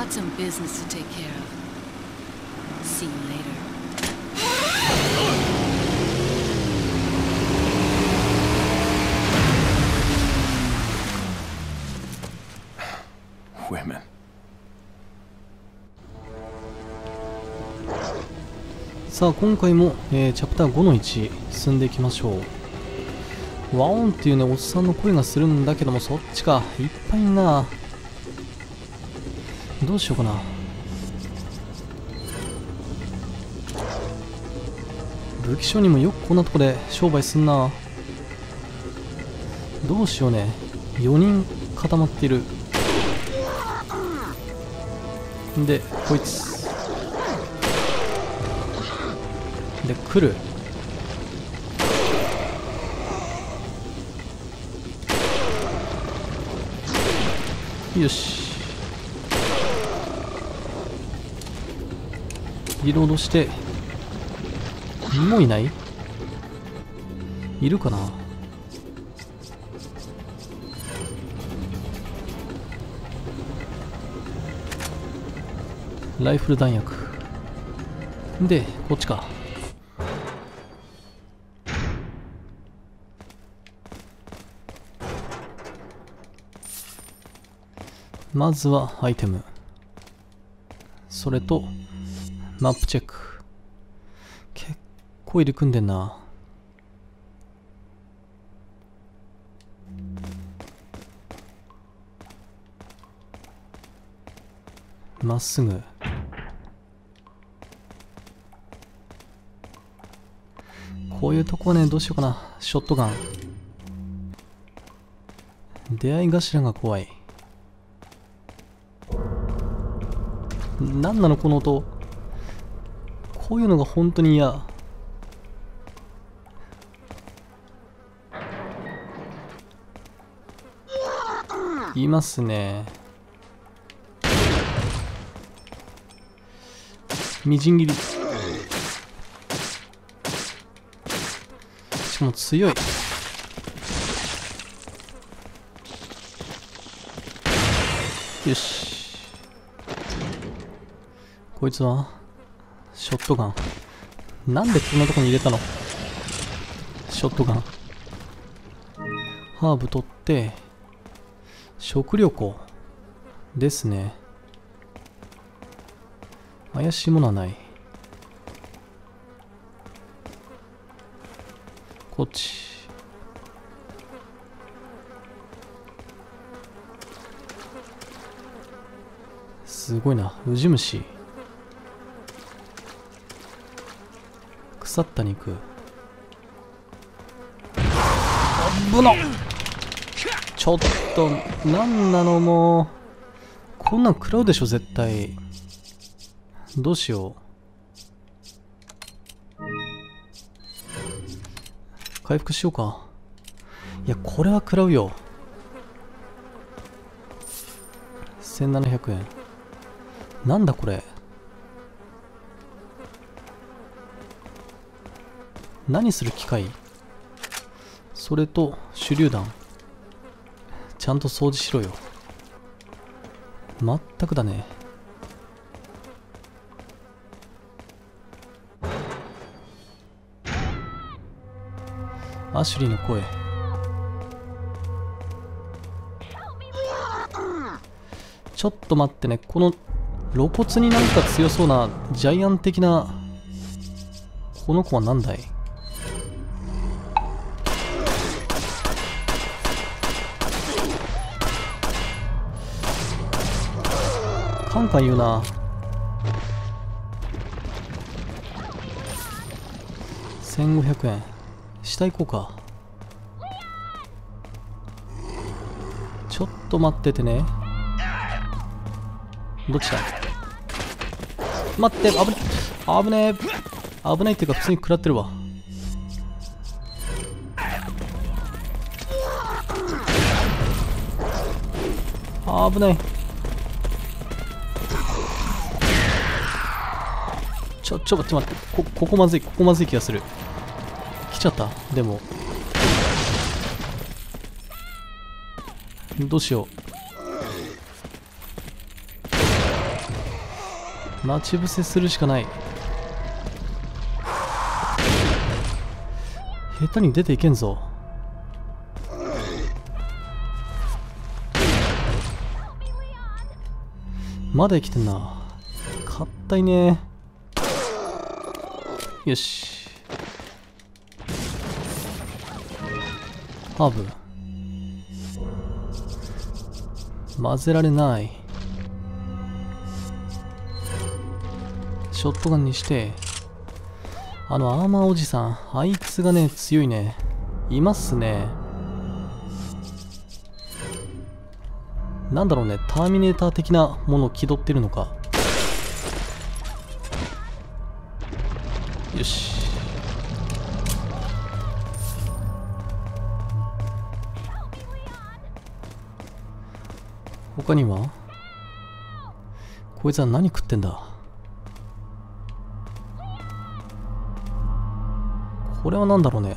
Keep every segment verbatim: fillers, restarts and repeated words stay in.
got some business to take care of. See you later.Women.さあ今回も、えー、チャプターごのいち進んでいきましょう。ワオンっていうねおっさんの声がするんだけども、そっちかいっぱいな。どうしようかな。武器商人もよくこんなとこで商売すんな。どうしようね。よにん固まっている。で、こいつで、来るよし、リロードして、もういない？いるかな。ライフル弾薬で、こっちか。まずはアイテム、それとマップチェック。結構入り組んでんな。まっすぐこういうとこはね、どうしようかな。ショットガン。出会い頭が怖い。なんなのこの音。こういうのが本当に嫌。いますね。みじん切り。もう強い。よし、こいつはショットガン。なんでこんなとこに入れたの。ショットガン。ハーブ取って、食料庫ですね。怪しいものはない。こっち。すごいな、ウジ虫。腐った肉。危なっ。ちょっとなんなのもう。こんなん食らうでしょ絶対。どうしよう。回復しようか。いや、これは食らうよ。せんななひゃくえん。なんだこれ。何する機械。それと手榴弾。ちゃんと掃除しろよ。まったくだね。アシュリーの声。ちょっと待ってね、この露骨になんか強そうなジャイアン的なこの子は何だい。カンカン言うな。せんごひゃくえん。下行こうか。ちょっと待っててね。どっちだ。待って、危ねえ危ねえ危ないっていうか、普通に食らってるわ。危ない。ちょちょ待って待って、こここまずい、ここまずい気がする。来ちゃった。でもどうしよう。待ち伏せするしかない。下手に出ていけんぞ。まだ生きてんな。かったいね。よし。ハーブ。混ぜられない。ショットガンにして。あのアーマーおじさん、あいつがね、強いね。いますね。なんだろうね、ターミネーター的なものを気取ってるのか。よし。他には？こいつは何食ってんだ？これは何だろうね。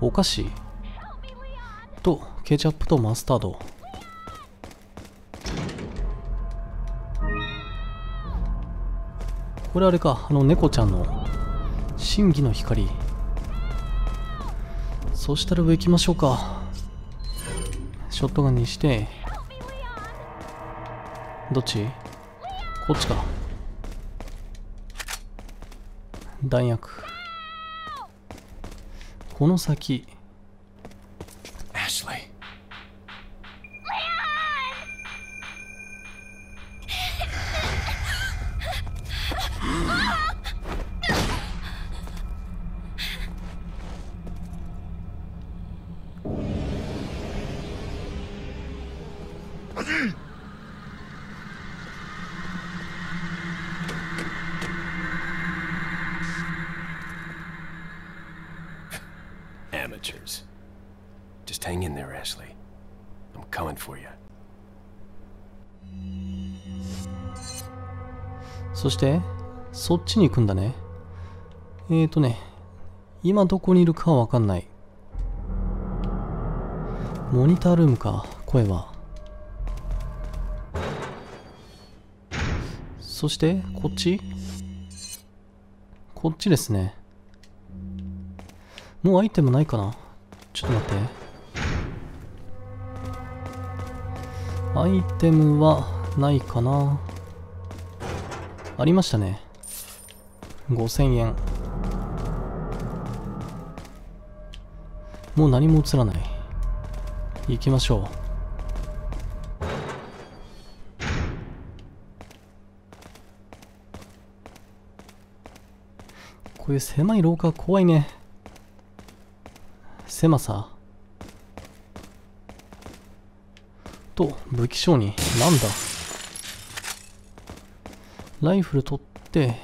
お菓子とケチャップとマスタード。これあれか、あの猫ちゃんの真偽の光。そしたら上行きましょうか。ショットガンにして。どっち？こっちか。弾薬。この先。そしてそっちに行くんだね。えーとね、今どこにいるかはわかんない。モニタールームか。声は。そしてこっち、こっちですね。もうアイテムないかな。ちょっと待って。アイテムはないかな。ありましたね。ごせんえん。もう何も映らない。行きましょう。こういう狭い廊下怖いね。狭さと武器商人。なんだ、ライフル取って、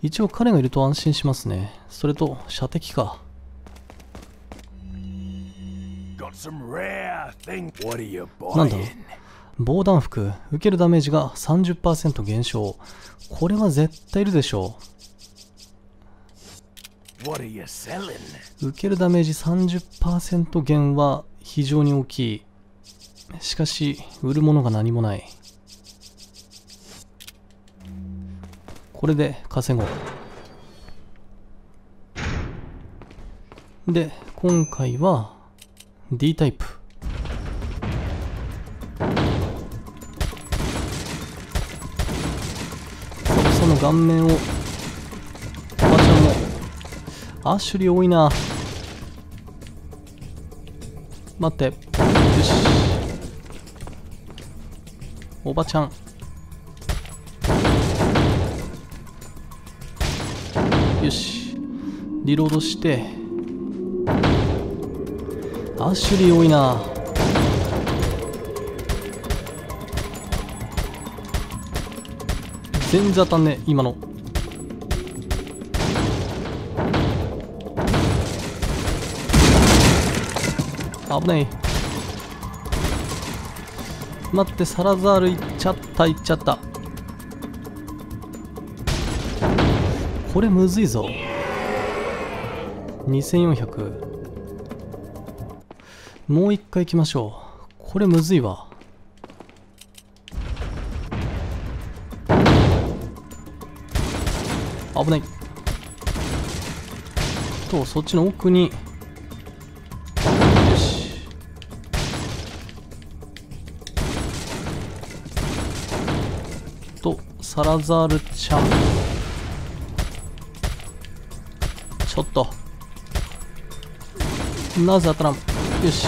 一応彼がいると安心しますね。それと、射的か。なんだ、防弾服。受けるダメージが さんじゅっパーセント 減少。これは絶対いるでしょう。受けるダメージ さんじゅっパーセント 減は非常に大きい。しかし、売るものが何もない。これで稼ごう。で、今回は D タイプ。その顔面を。おばちゃんもアシュリー多いな。待って。よし。おばちゃんよし、リロードして。アシュリー多いな。全然当たんね、今の。危ない。待って、サラザールいっちゃった、いっちゃった。これむずいぞ。にせんよんひゃく。もう一回行きましょう。これむずいわ。危ないと、そっちの奥に、よし、とサラザールちゃん、ちょっとなぜ当たらん。よし、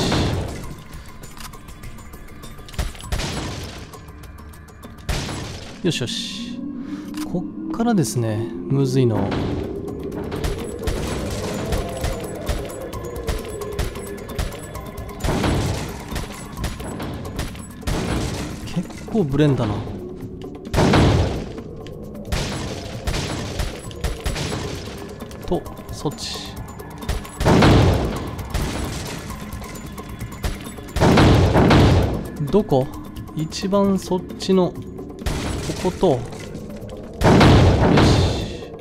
よしよし、こっからですね、むずいのを結構ブレんだな。とそっち、どこ？一番そっちのここと、よし、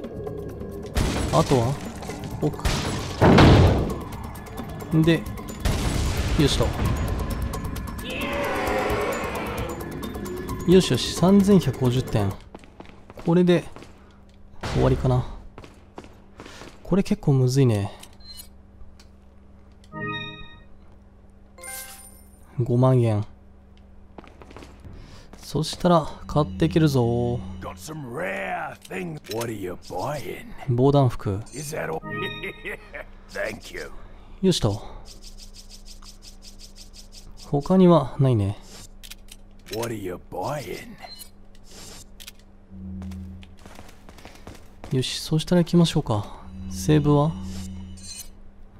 あとは奥で、よしと、よしよし、さんぜんひゃくごじゅってん、これで終わりかな。これ結構むずいね。ごまんえん、そしたら買っていけるぞ。防弾服。よしと。他にはないね。よし、そしたら行きましょうか。セーブは？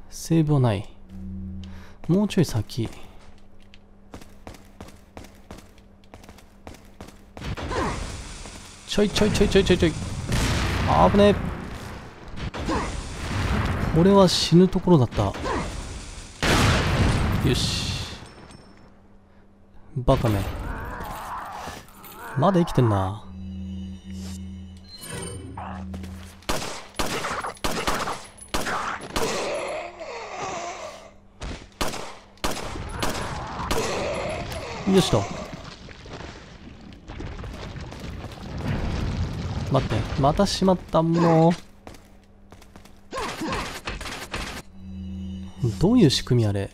セーブはない。もうちょい先。ちょいちょいちょいちょいちょいちょい、あぶねえ、これは死ぬところだった。よし、バカめ、まだ生きてんな。よしと、待って、またしまったもの。どういう仕組みあれ。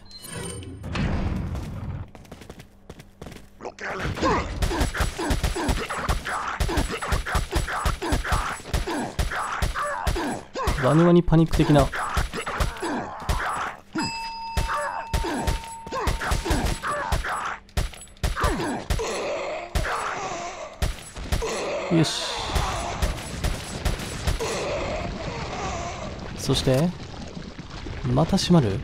ワニワニパニック的な。よし、そしてまた閉まる？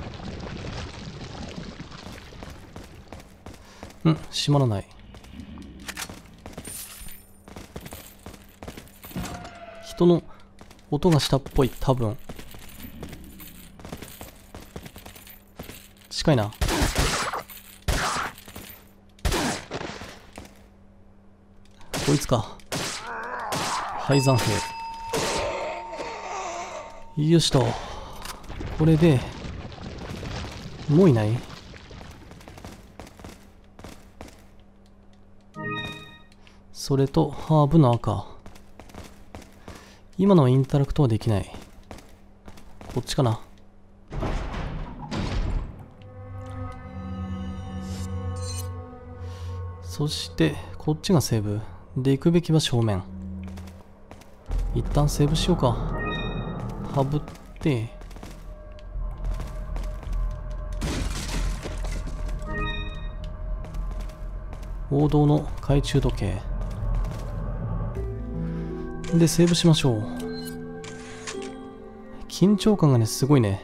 うん、閉まらない。人の音がしたっぽい、多分。近いな。こいつか。敗残兵。よしと、これでもういない。それとハーブの赤、今のはインタラクトはできない。こっちかな。そしてこっちがセーブで、行くべきは正面。一旦セーブしようか。はぶって王道の懐中時計でセーブしましょう。緊張感がね、すごいね。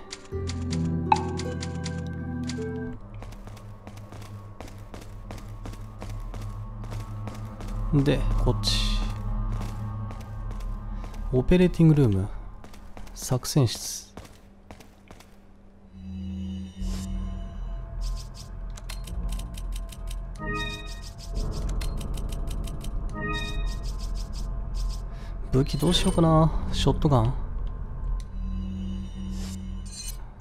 でこっち、オペレーティングルーム、作戦室。武器どうしようかな。ショットガン、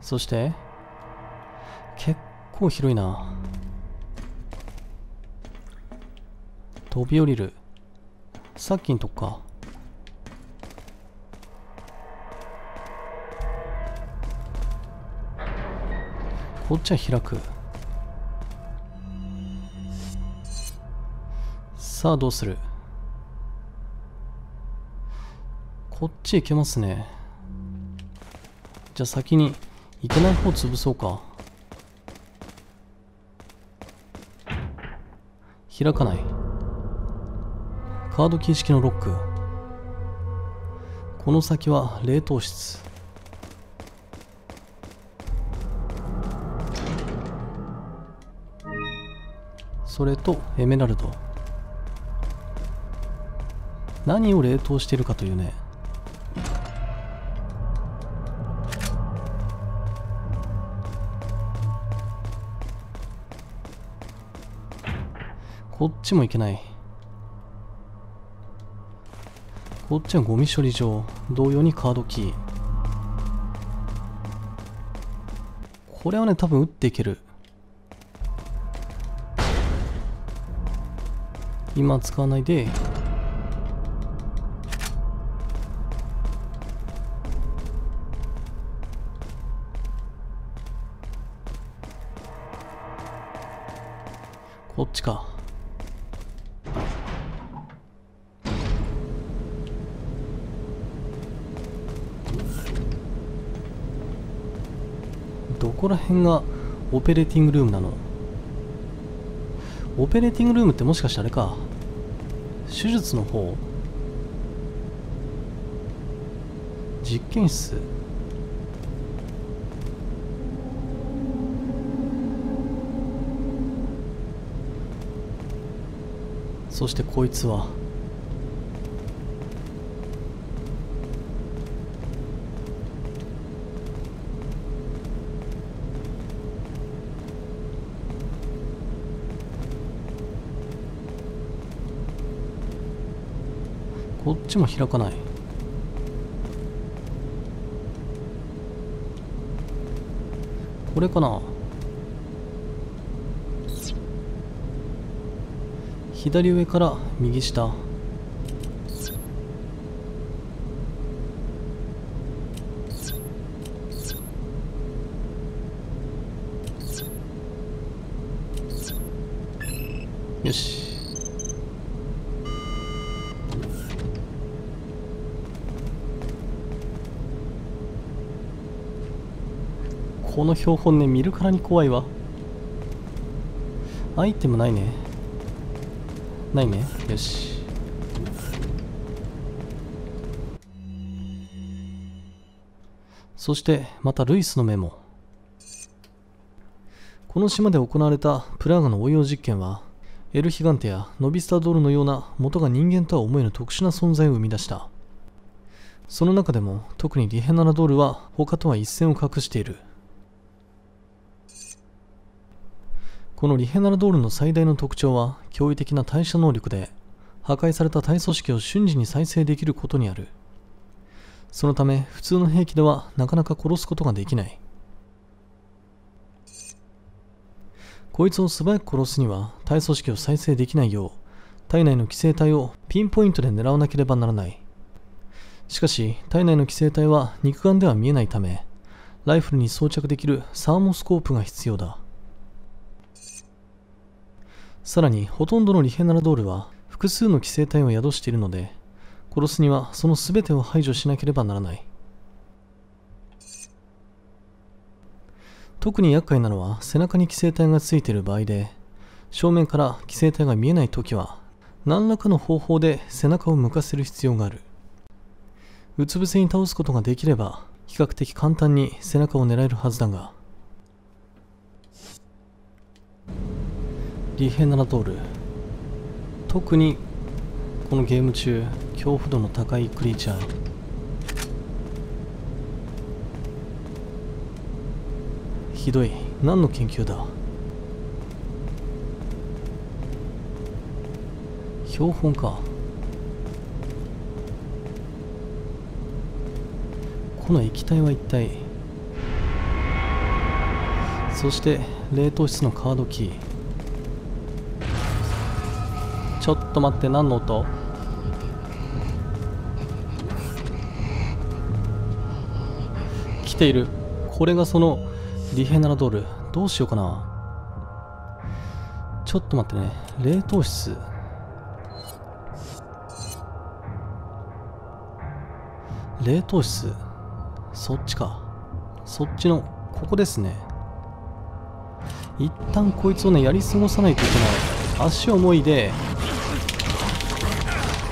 そして結構広いな。飛び降りる、さっきのとこか。こっちは開く。さあどうする。こっち行けますね。じゃあ先に行けない方潰そうか。開かない。カード形式のロック。この先は冷凍室。それとエメラルド。何を冷凍しているかというね。こっちも行けない。こっちはゴミ処理場。同様にカードキー。これはね多分打っていける。今使わないで。こっちか。どこら辺がオペレーティングルームなの？オペレーティングルームってもしかしてあれか、手術の方？実験室？そしてこいつはこっちも開かない。これかな。左上から右下。よし。この標本ね、見るからに怖いわ。アイテムないね。ないね。よし。そしてまたルイスのメモ。この島で行われたプラーガの応用実験はエル・ヒガンテやノビスタドールのような元が人間とは思えぬ特殊な存在を生み出した。その中でも特にリヘナラドールは他とは一線を画している。このリヘナラドールの最大の特徴は驚異的な代謝能力で、破壊された体組織を瞬時に再生できることにある。そのため普通の兵器ではなかなか殺すことができない。こいつを素早く殺すには体組織を再生できないよう体内の寄生体をピンポイントで狙わなければならない。しかし体内の寄生体は肉眼では見えないため、ライフルに装着できるサーモスコープが必要だ。さらにほとんどのリヘナラドールは複数の寄生体を宿しているので、殺すにはその全てを排除しなければならない。特に厄介なのは背中に寄生体がついている場合で、正面から寄生体が見えないときは何らかの方法で背中を向かせる必要がある。うつ伏せに倒すことができれば比較的簡単に背中を狙えるはずだが、リヘナラドール、特にこのゲーム中恐怖度の高いクリーチャー。ひどい。何の研究だ。標本か。この液体は一体。そして冷凍室のカードキー。ちょっと待って、何の音？来ている。これがそのリヘナラドール、どうしようかな。ちょっと待ってね。冷凍室。冷凍室。そっちか。そっちの、ここですね。一旦こいつをね、やり過ごさないといけない。足をもいで、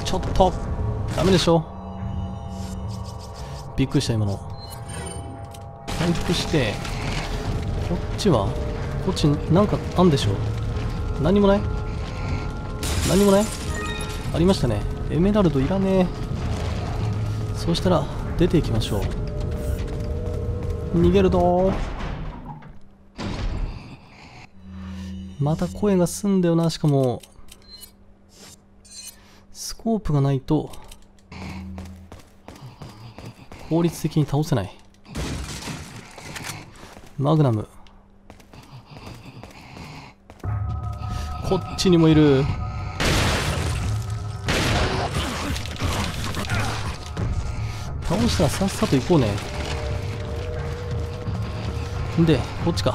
ちょっと、ダメでしょ。びっくりした、今の。回復して、こっちは、こっちなんかあんでしょ。何もない？何もない？ありましたね。エメラルドいらねえ。そうしたら、出ていきましょう。逃げるぞ。また声がすんだよな。しかもスコープがないと効率的に倒せない。マグナムこっちにもいる。倒したらさっさと行こうね。でこっちか。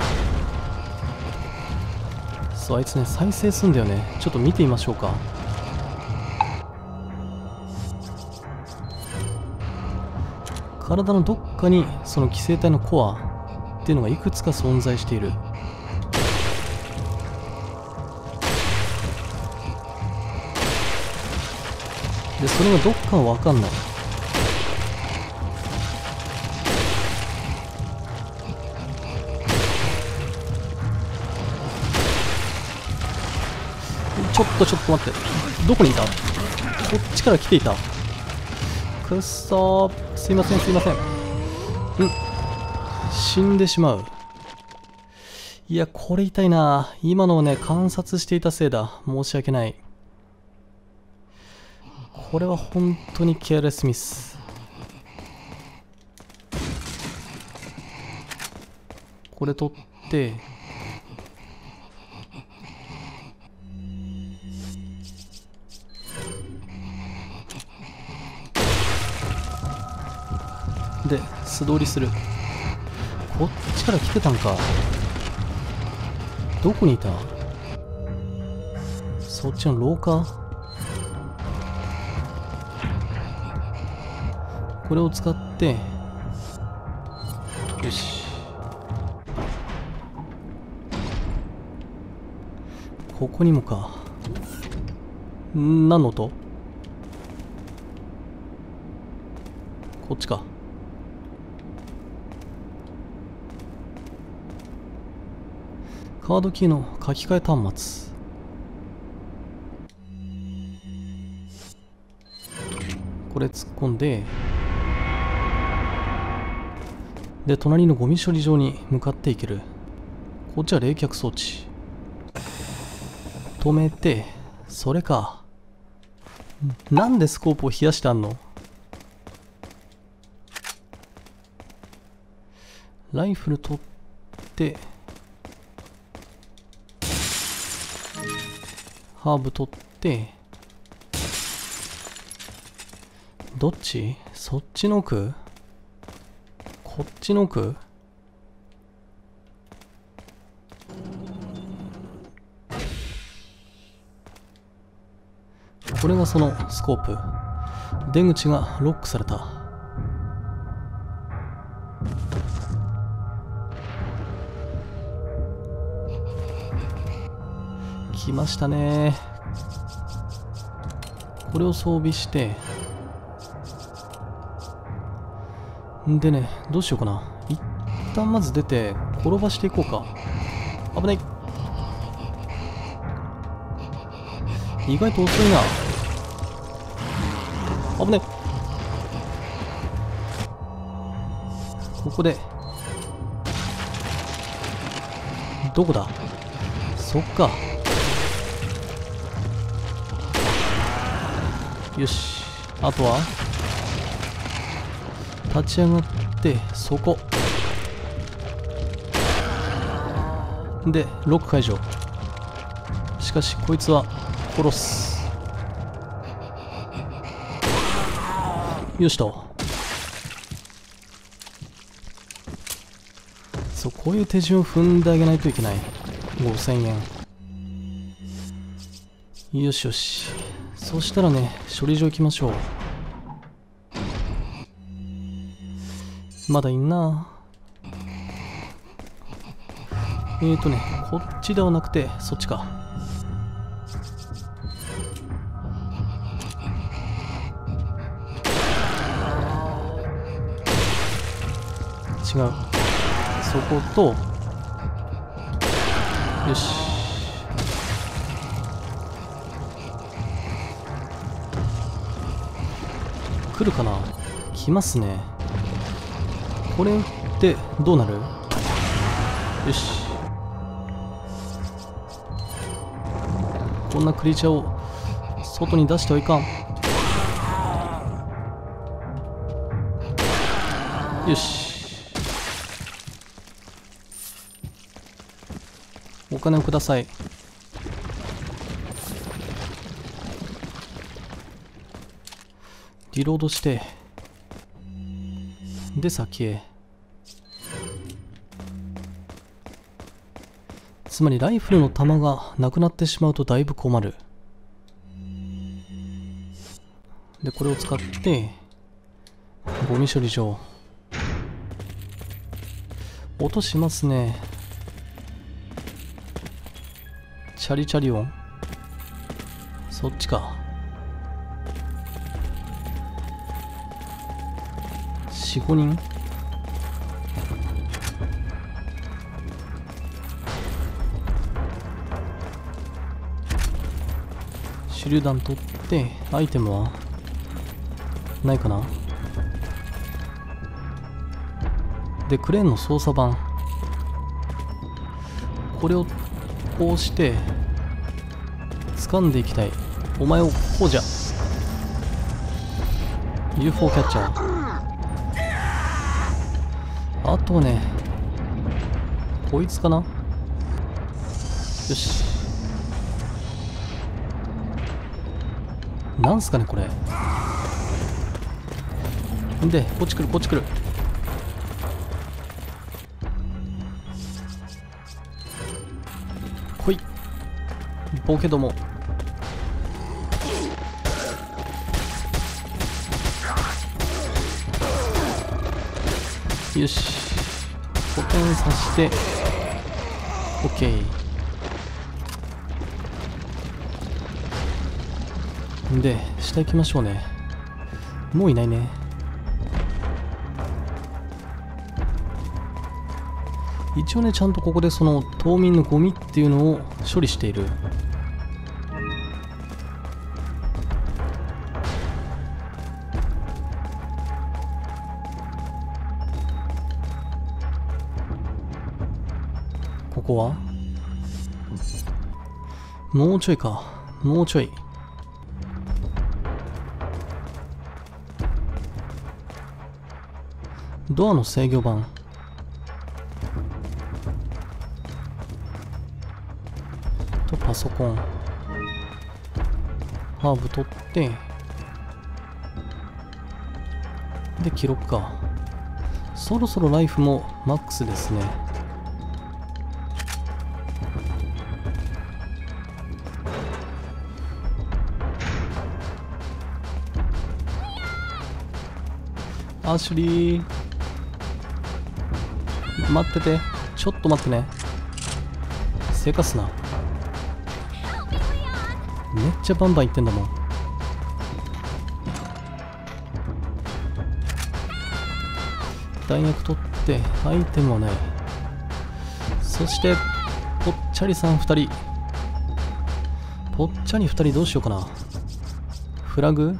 あいつね、再生するんだよね。ちょっと見てみましょうか。体のどっかにその寄生体のコアっていうのがいくつか存在している。でそれがどっかは分かんない。ちょっとちょっと待って、どこにいた？こっちから来ていた。くっそー、すいませんすいません。ん、死んでしまう。いやこれ痛いな。今のをね、観察していたせいだ。申し訳ない。これは本当にケアレスミス。これ取って、で素通りする。こっちから来てたんか。どこにいた？そっちの廊下。これを使って、よし、ここにもか。ん、何の音？こっちか。カードキーの書き換え端末。これ突っ込んで、で隣のゴミ処理場に向かっていける。こっちは冷却装置止めて、それか。なんでスコープを冷やしてあんの？ライフル取って、ハーブ取って、どっち？そっちの奥？こっちの奥？これがそのスコープ。出口がロックされた。来ましたね。これを装備して、でね、どうしようかな。一旦まず出て転ばしていこうか。危ない。意外と遅いな。危ない。ここでどこだ？そっか。よし、あとは立ち上がって、そこでロック解除。しかしこいつは殺す。よしと。そう、こういう手順を踏んであげないといけない。ごせんえん。よしよし。そしたらね、処理場行きましょう。まだいんな。えーとね、こっちではなくて、そっちか。違う、そこと、よし、来るかな。来ますね。これってどうなる。よし、こんなクリーチャーを外に出してはいかん。よし、お金をください。リロードして、で先へ。つまりライフルの弾がなくなってしまうとだいぶ困る。でこれを使ってゴミ処理場、音しますね。チャリチャリ音、そっちか。よん、ごにん。手榴弾取って、アイテムはないかな。でクレーンの操作盤、これをこうして掴んでいきたい。お前をこうじゃ。 ユーフォー キャッチャー。あとはね、こいつかな。よし、なんすかねこれ。んでこっち来る、こっち来る。ボケども、よし、補填させて OK で下行きましょうね。もういないね。一応ね、ちゃんとここでその島民のゴミっていうのを処理している。ここはもうちょいか、もうちょい。ドアの制御盤、パソコン、ハーブ取って、で記録か。そろそろライフもマックスですね。アシュリー待ってて、ちょっと待ってね。せかすな、めっちゃバンバンいってんだもん。弾薬取ってアイテムはない。そしてぽっちゃりさんふたり、ぽっちゃりふたりどうしようかな。フラグ、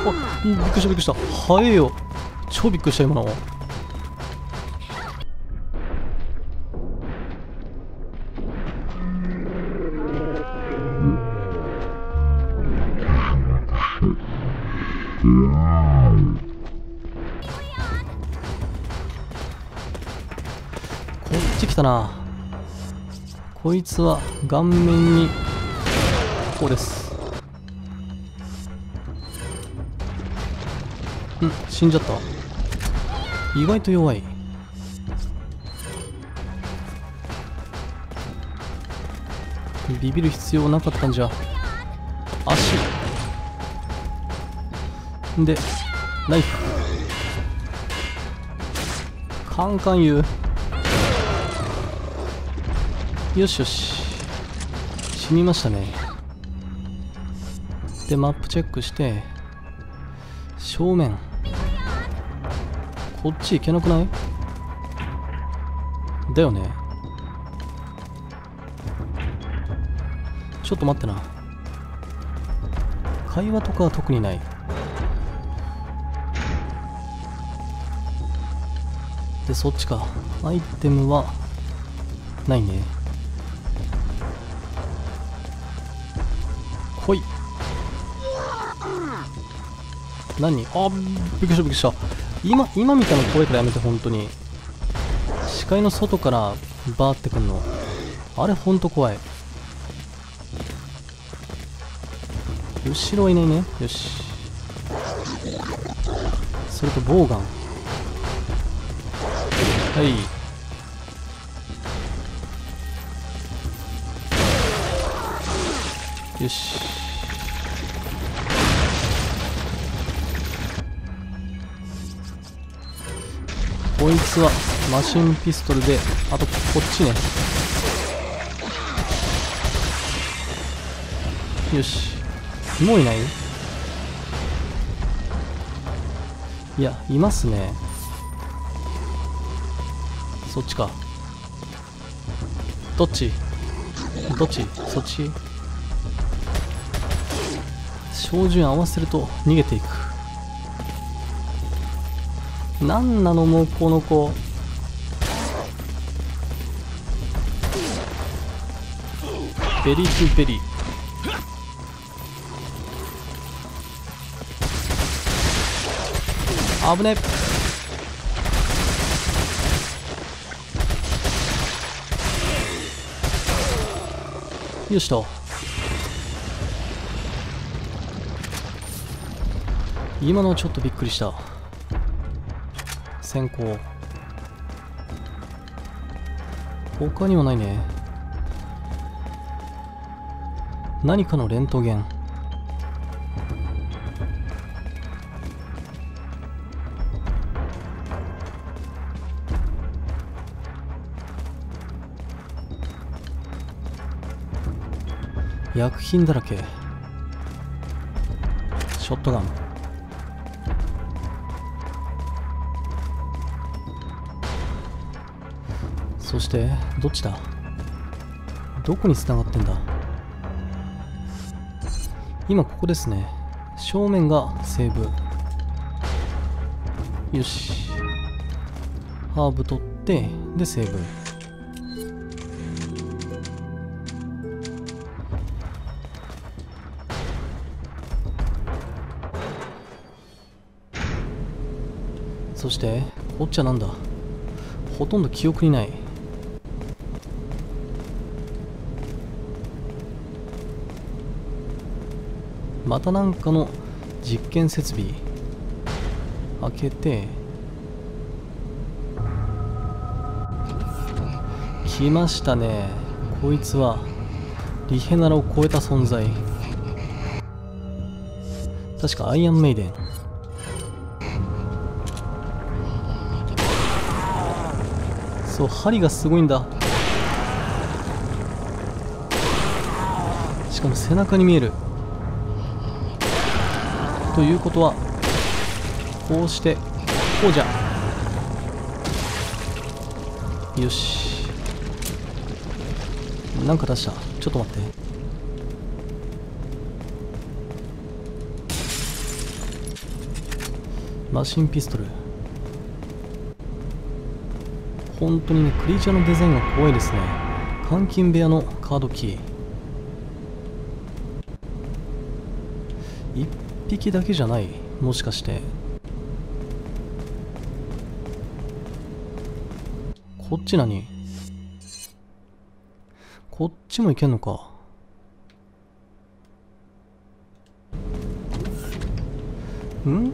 あ、びっくりした、びっくりした、早えよ、超びっくりした今の。な、こいつは顔面にこうです。うん、死んじゃった。意外と弱い。ビビる必要なかったんじゃ。足でナイフカンカン言う。よしよし、死にましたね。でマップチェックして、正面こっち行けなくないだよね。ちょっと待ってな、会話とかは特にない。でそっちか。アイテムはないね。来い。何、あびっくりしたびっくりした。今今みたいな声からやめて。本当に視界の外からバーってくんの、あれほんと怖い。後ろはいないね。よし、それとボウガン。はい、よし。こいつはマシンピストルで、あとこっちね。よし、もういない？いや、いますね。そっちか。どっち？どっち？そっち？照準合わせると逃げていく。なんなのもうこの子。ベリートゥベリー。危ね。よしと。今のはちょっとびっくりした。先行、他にはないね。何かのレントゲン。薬品だらけ。ショットガン。そしてどっちだ、どこに繋がってんだ。今ここですね。正面がセーブ。よし、ハーブ取ってでセーブ。そしてこっちはなんだ、ほとんど記憶にない。またなんかの実験設備。開けてきましたね。こいつはリヘナラを超えた存在。確かアイアンメイデン。そう、針がすごいんだ。しかも背中に見える。ということはこうしてこうじゃ。よし、なんか出した。ちょっと待って、マシンピストル。本当にね、クリーチャーのデザインが怖いですね。監禁部屋のカードキー。いっぴきだけじゃない、もしかして。こっち何、こっちも行けんのか。ん？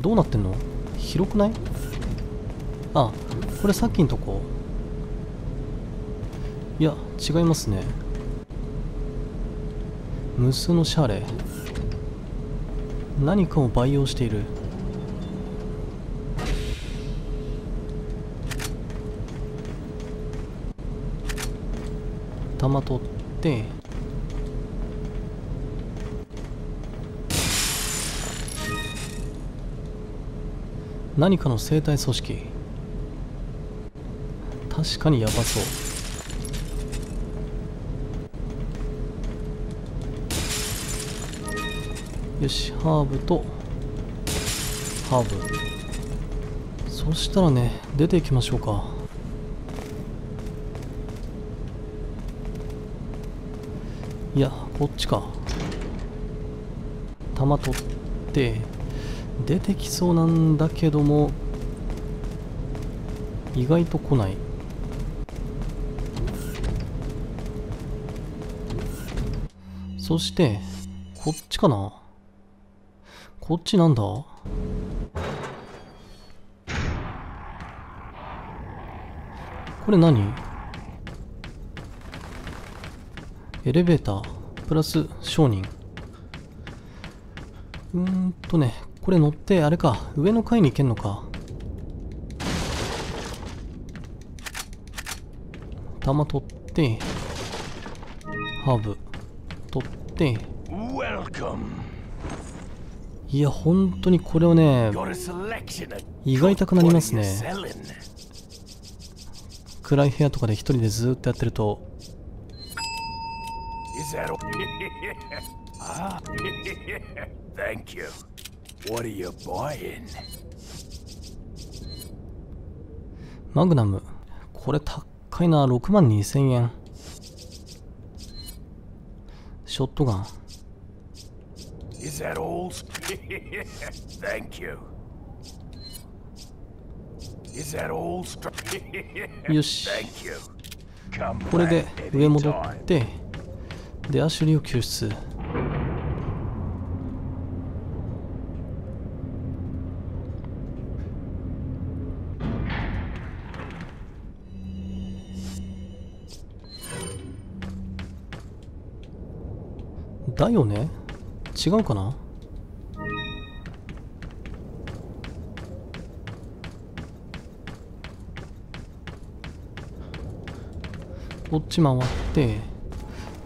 どうなってんの？広くない？あ、これさっきのとこ。いや違いますね。無数のシャレ、何かを培養している。玉取って何かの生体組織、確かにやばそう。よし、ハーブとハーブ。そしたらね、出ていきましょうか。いや、こっちか。弾取って出てきそうなんだけども、意外と来ない。そしてこっちかな。こっちなんだ。これ何？エレベータープラス商人。うーんとね、これ乗ってあれか、上の階に行けんのか。玉取ってハーブ取って。いや本当にこれをね、胃が痛くなりますね。暗い部屋とかで一人でずっとやってると。マグナム、これ高いな。ろくまんにせんえん。ショットガン。よし、これで上戻ってでアシュリーを救出。だよね、違うかな。こっち回って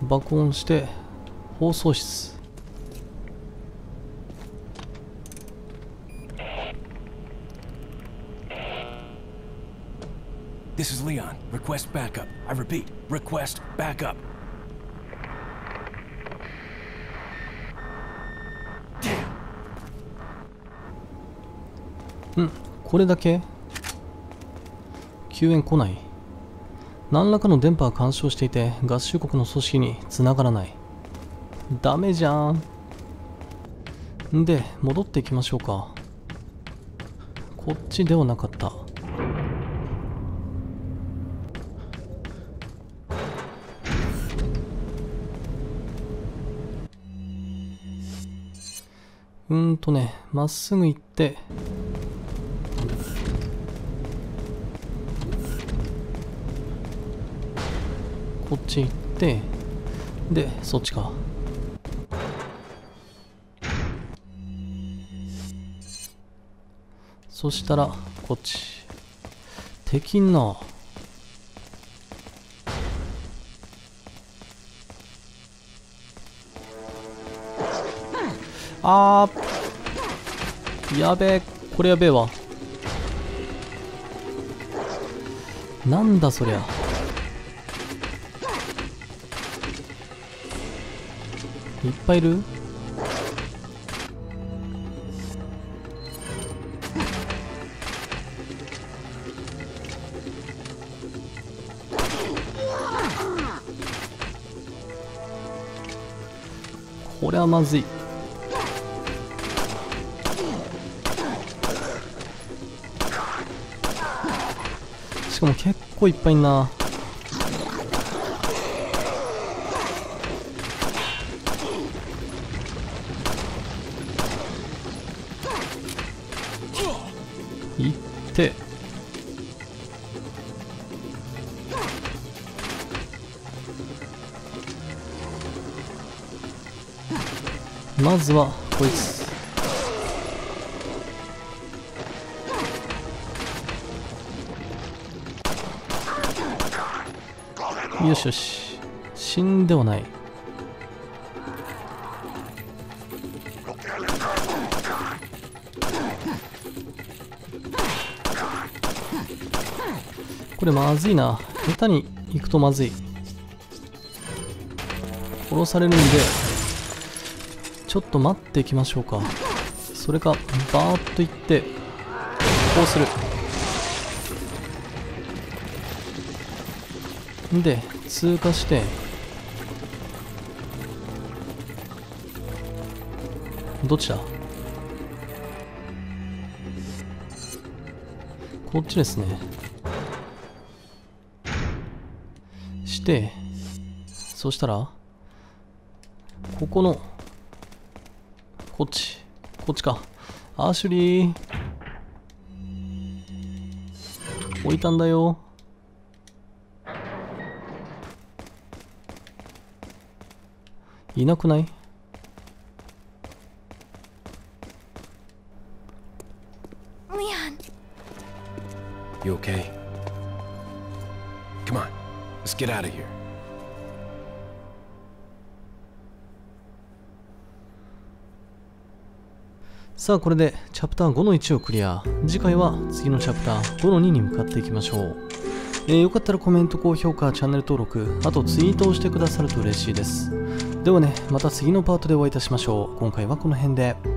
爆音して放送室。This is Leon. Request backup. I repeat, request backup.ん、これだけ救援来ない。何らかの電波が干渉していて合衆国の組織に繋がらない。ダメじゃん。んで戻っていきましょうか。こっちではなかった。うーんとね、まっすぐ行ってこっち行ってでそっちか。そしたらこっち敵んな。あーやべえ、これやべえわ。なんだそりゃ。いっぱいいる。これはまずい。しかも結構いっぱいいんな。行ってまずはこいつ。よしよし、死んではない。これまずいな、下手に行くとまずい。殺されるんでちょっと待っていきましょうか。それかバーッと行ってこうするで通過して、どっちだ、こっちですね。して、そしたらここのこっち、こっちか。アシュリー置いたんだよ。いなくない？Leon. You okay? Come on, let's get out of here. さあこれでチャプター ごのいち をクリア。次回は次のチャプター ごのに に向かっていきましょう。えー、よかったらコメント、高評価、チャンネル登録、あとツイートをしてくださると嬉しいです。ではね、また次のパートでお会いいたしましょう。今回はこの辺で。